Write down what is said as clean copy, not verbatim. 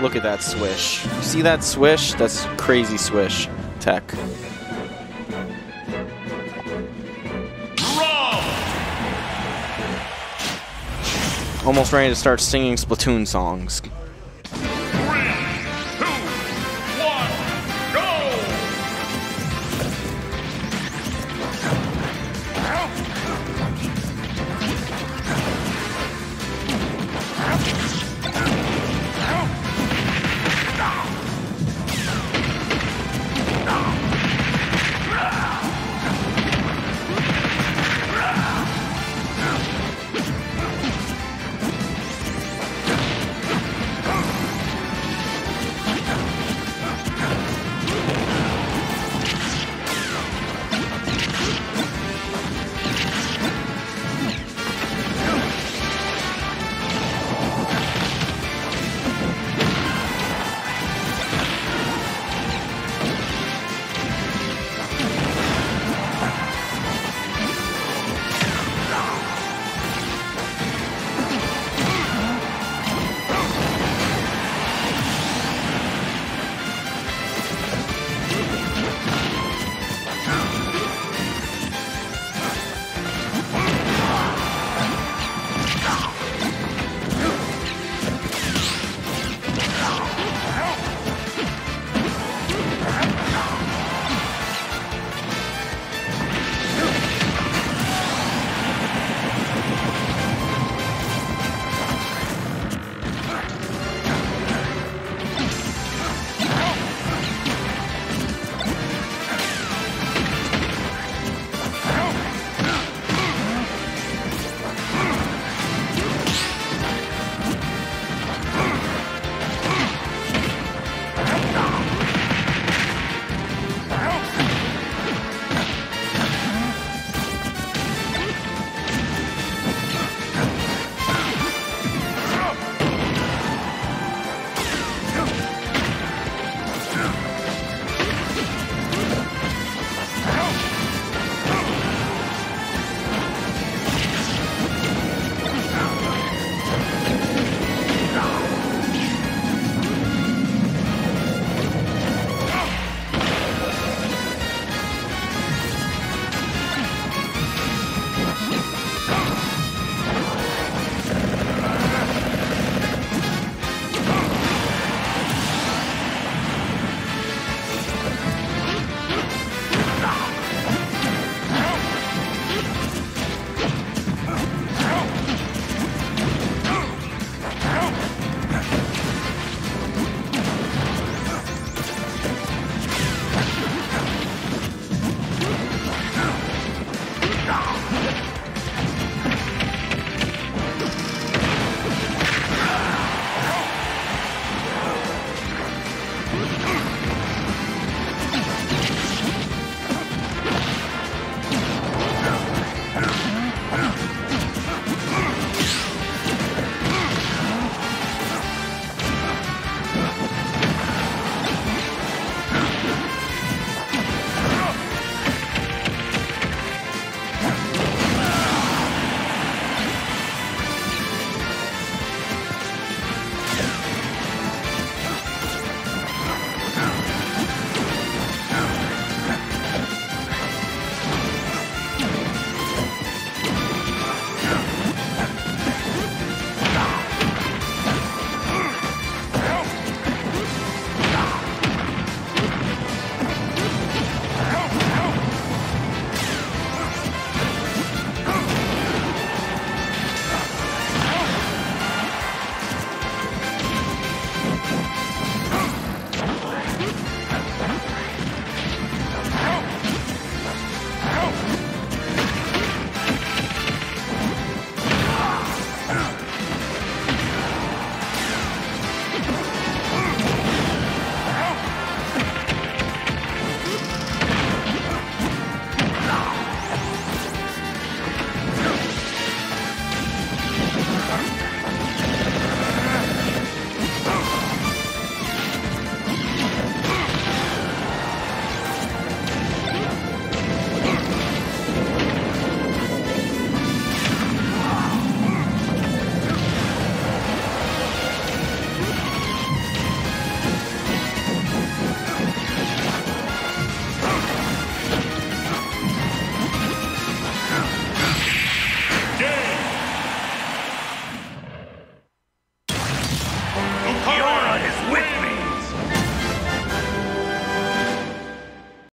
Look at that swish. You see that swish? That's crazy swish tech. Almost ready to start singing Splatoon songs.